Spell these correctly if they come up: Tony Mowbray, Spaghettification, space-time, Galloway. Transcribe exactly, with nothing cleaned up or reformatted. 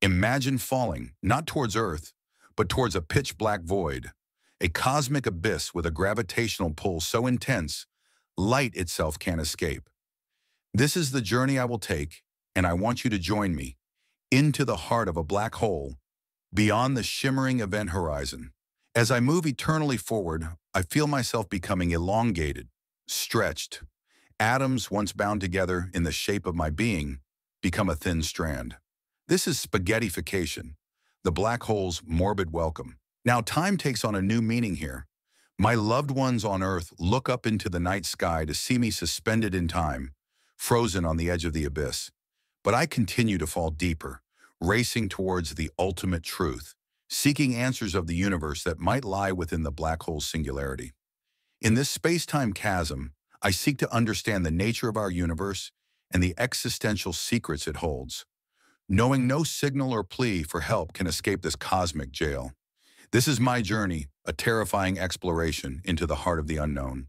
Imagine falling, not towards Earth, but towards a pitch-black void, a cosmic abyss with a gravitational pull so intense, light itself can't escape. This is the journey I will take, and I want you to join me, into the heart of a black hole, beyond the shimmering event horizon. As I move eternally forward, I feel myself becoming elongated, stretched. Atoms once bound together in the shape of my being become a thin strand. This is spaghettification, the black hole's morbid welcome. Now time takes on a new meaning here. My loved ones on Earth look up into the night sky to see me suspended in time, frozen on the edge of the abyss. But I continue to fall deeper, racing towards the ultimate truth, seeking answers of the universe that might lie within the black hole's singularity. In this space-time chasm, I seek to understand the nature of our universe and the existential secrets it holds. Knowing no signal or plea for help can escape this cosmic jail. This is my journey, a terrifying exploration into the heart of the unknown.